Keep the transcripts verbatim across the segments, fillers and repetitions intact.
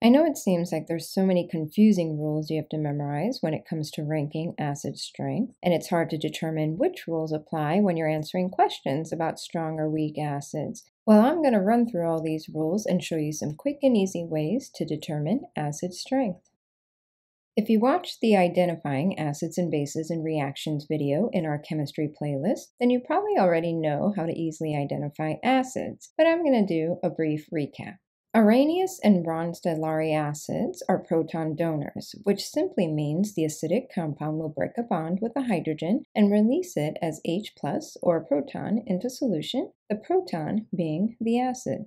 I know it seems like there's so many confusing rules you have to memorize when it comes to ranking acid strength, and it's hard to determine which rules apply when you're answering questions about strong or weak acids. Well, I'm going to run through all these rules and show you some quick and easy ways to determine acid strength. If you watched the Identifying Acids and Bases and Reactions video in our chemistry playlist, then you probably already know how to easily identify acids, but I'm going to do a brief recap. Arrhenius and Ronstadt-Lowry acids are proton donors, which simply means the acidic compound will break a bond with a hydrogen and release it as H plus, or a proton, into solution, the proton being the acid.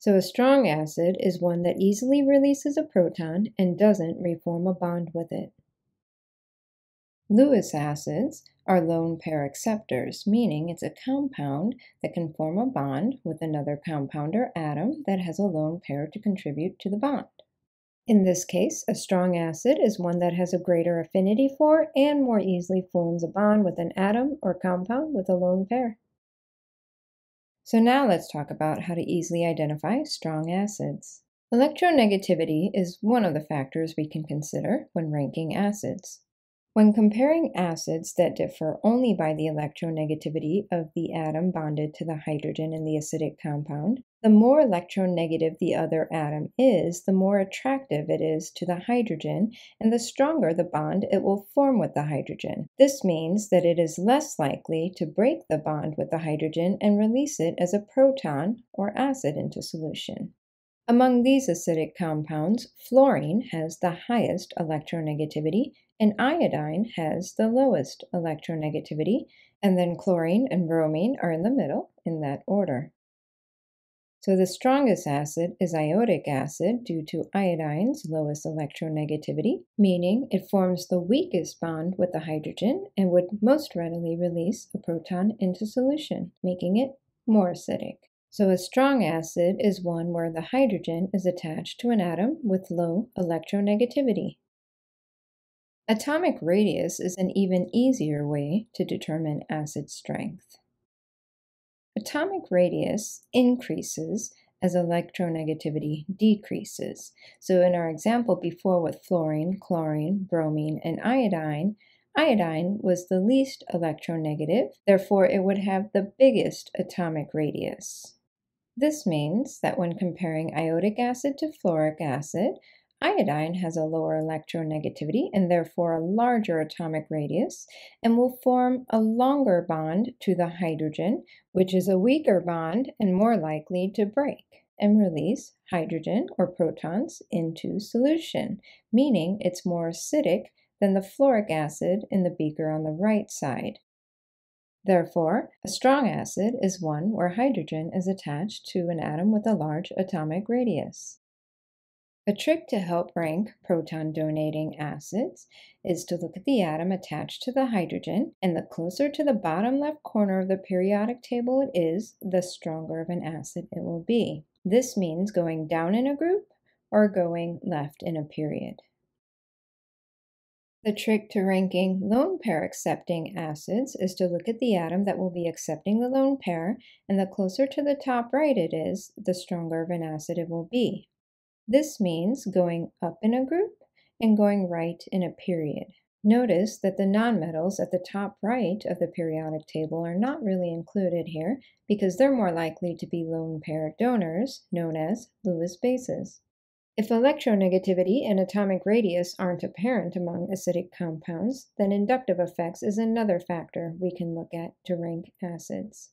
So a strong acid is one that easily releases a proton and doesn't reform a bond with it. Lewis acids are lone pair acceptors, meaning it's a compound that can form a bond with another compound or atom that has a lone pair to contribute to the bond. In this case, a strong acid is one that has a greater affinity for and more easily forms a bond with an atom or compound with a lone pair. So now let's talk about how to easily identify strong acids. Electronegativity is one of the factors we can consider when ranking acids. When comparing acids that differ only by the electronegativity of the atom bonded to the hydrogen in the acidic compound, the more electronegative the other atom is, the more attractive it is to the hydrogen, and the stronger the bond it will form with the hydrogen. This means that it is less likely to break the bond with the hydrogen and release it as a proton or acid into solution. Among these acidic compounds, fluorine has the highest electronegativity, and iodine has the lowest electronegativity, and then chlorine and bromine are in the middle in that order. So the strongest acid is iodic acid due to iodine's lowest electronegativity, meaning it forms the weakest bond with the hydrogen and would most readily release a proton into solution, making it more acidic. So a strong acid is one where the hydrogen is attached to an atom with low electronegativity. Atomic radius is an even easier way to determine acid strength. Atomic radius increases as electronegativity decreases. So in our example before with fluorine, chlorine, bromine, and iodine, iodine was the least electronegative, therefore it would have the biggest atomic radius. This means that when comparing iodic acid to fluoric acid, iodine has a lower electronegativity and therefore a larger atomic radius, and will form a longer bond to the hydrogen, which is a weaker bond and more likely to break and release hydrogen or protons into solution, meaning it's more acidic than the fluoric acid in the beaker on the right side. Therefore, a strong acid is one where hydrogen is attached to an atom with a large atomic radius. A trick to help rank proton-donating acids is to look at the atom attached to the hydrogen, and the closer to the bottom left corner of the periodic table it is, the stronger of an acid it will be. This means going down in a group or going left in a period. The trick to ranking lone pair accepting acids is to look at the atom that will be accepting the lone pair, and the closer to the top right it is, the stronger of an acid it will be. This means going up in a group and going right in a period. Notice that the nonmetals at the top right of the periodic table are not really included here because they're more likely to be lone pair donors, known as Lewis bases. If electronegativity and atomic radius aren't apparent among acidic compounds, then inductive effects is another factor we can look at to rank acids.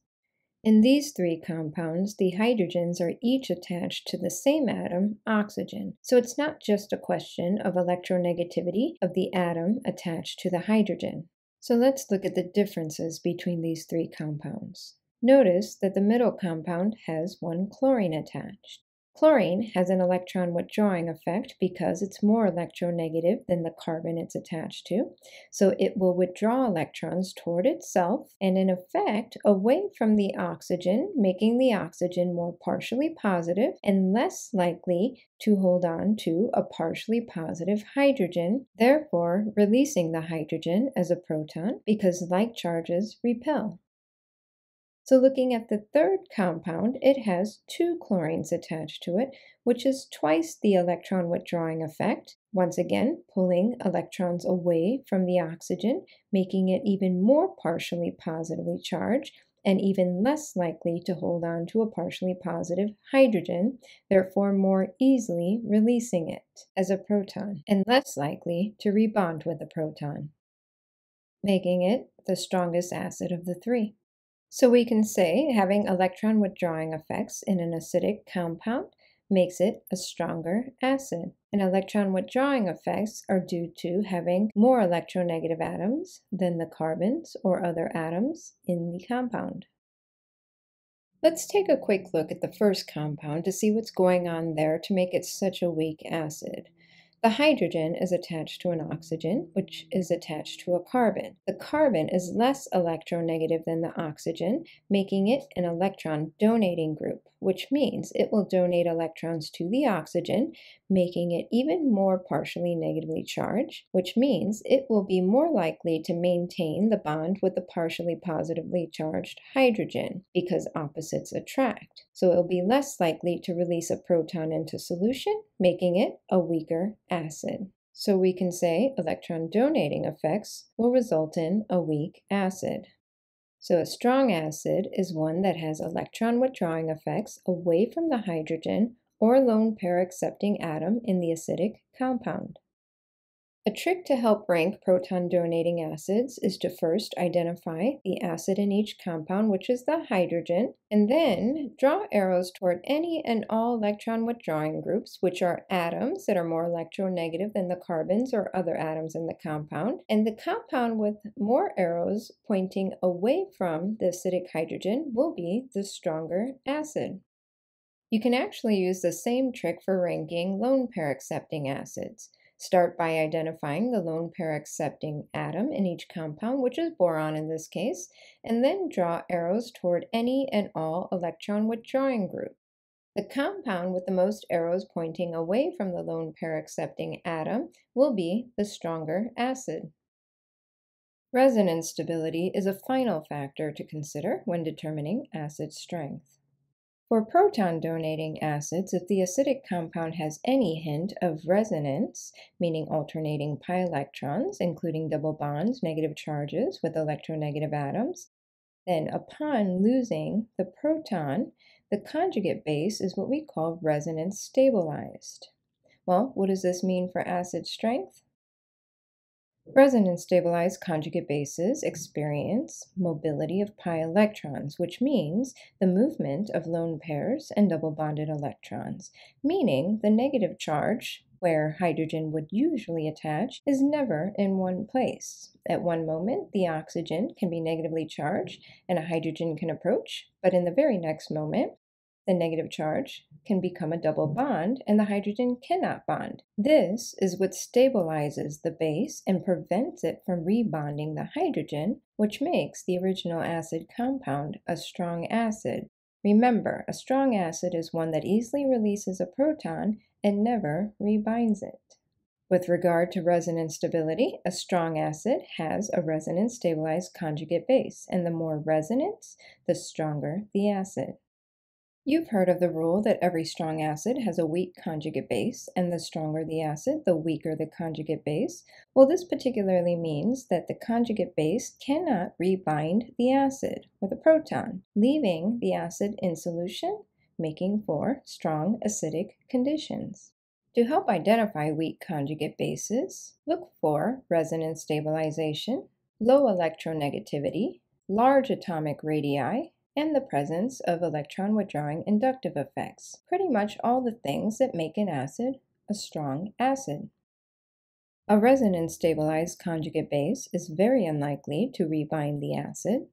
In these three compounds, the hydrogens are each attached to the same atom, oxygen. So it's not just a question of electronegativity of the atom attached to the hydrogen. So let's look at the differences between these three compounds. Notice that the middle compound has one chlorine attached. Chlorine has an electron withdrawing effect because it's more electronegative than the carbon it's attached to, so it will withdraw electrons toward itself and in effect away from the oxygen, making the oxygen more partially positive and less likely to hold on to a partially positive hydrogen, therefore releasing the hydrogen as a proton because like charges repel. So looking at the third compound, it has two chlorines attached to it, which is twice the electron withdrawing effect, once again pulling electrons away from the oxygen, making it even more partially positively charged and even less likely to hold on to a partially positive hydrogen, therefore more easily releasing it as a proton and less likely to rebond with a proton, making it the strongest acid of the three. So we can say having electron withdrawing effects in an acidic compound makes it a stronger acid. And electron withdrawing effects are due to having more electronegative atoms than the carbons or other atoms in the compound. Let's take a quick look at the first compound to see what's going on there to make it such a weak acid. The hydrogen is attached to an oxygen, which is attached to a carbon. The carbon is less electronegative than the oxygen, making it an electron donating group, which means it will donate electrons to the oxygen, making it even more partially negatively charged, which means it will be more likely to maintain the bond with the partially positively charged hydrogen, because opposites attract. So it will be less likely to release a proton into solution, making it a weaker acid. So we can say electron donating effects will result in a weak acid. So a strong acid is one that has electron withdrawing effects away from the hydrogen or lone pair accepting atom in the acidic compound. A trick to help rank proton donating acids is to first identify the acid in each compound, which is the hydrogen, and then draw arrows toward any and all electron withdrawing groups, which are atoms that are more electronegative than the carbons or other atoms in the compound, and the compound with more arrows pointing away from the acidic hydrogen will be the stronger acid. You can actually use the same trick for ranking lone pair accepting acids. Start by identifying the lone pair accepting atom in each compound, which is boron in this case, and then draw arrows toward any and all electron withdrawing group. The compound with the most arrows pointing away from the lone pair accepting atom will be the stronger acid. Resonance stability is a final factor to consider when determining acid strength. For proton-donating acids, if the acidic compound has any hint of resonance, meaning alternating pi electrons, including double bonds, negative charges with electronegative atoms, then upon losing the proton, the conjugate base is what we call resonance stabilized. Well, what does this mean for acid strength? Resonance stabilized conjugate bases experience mobility of pi electrons, which means the movement of lone pairs and double bonded electrons, meaning the negative charge, where hydrogen would usually attach, is never in one place. At one moment, the oxygen can be negatively charged and a hydrogen can approach, but in the very next moment, the negative charge can become a double bond and the hydrogen cannot bond. This is what stabilizes the base and prevents it from rebonding the hydrogen, which makes the original acid compound a strong acid. Remember, a strong acid is one that easily releases a proton and never rebinds it. With regard to resonance stability, a strong acid has a resonance stabilized conjugate base, and the more resonance, the stronger the acid. You've heard of the rule that every strong acid has a weak conjugate base, and the stronger the acid, the weaker the conjugate base. Well, this particularly means that the conjugate base cannot rebind the acid with a proton, leaving the acid in solution, making for strong acidic conditions. To help identify weak conjugate bases, look for resonance stabilization, low electronegativity, large atomic radii, and the presence of electron withdrawing inductive effects, pretty much all the things that make an acid a strong acid. A resonance stabilized conjugate base is very unlikely to rebind the acid.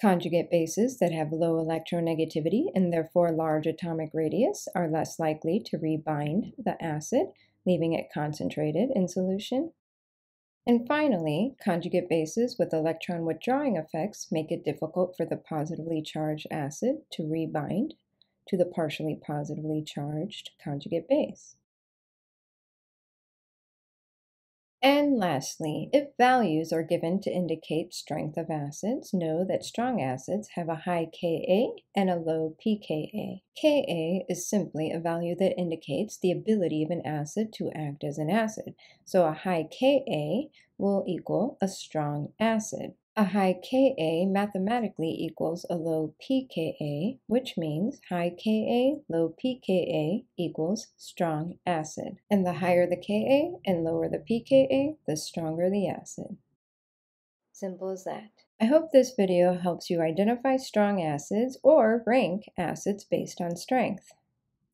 Conjugate bases that have low electronegativity and therefore large atomic radius are less likely to rebind the acid, leaving it concentrated in solution. And finally, conjugate bases with electron withdrawing effects make it difficult for the positively charged acid to rebind to the partially positively charged conjugate base. And lastly, if values are given to indicate strength of acids, know that strong acids have a high K A and a low pKa. K A is simply a value that indicates the ability of an acid to act as an acid, so a high K A will equal a strong acid. A high K A mathematically equals a low pKa, which means high K A, low pKa equals strong acid. And the higher the K A and lower the pKa, the stronger the acid. Simple as that. I hope this video helps you identify strong acids or rank acids based on strength.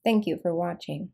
Thank you for watching.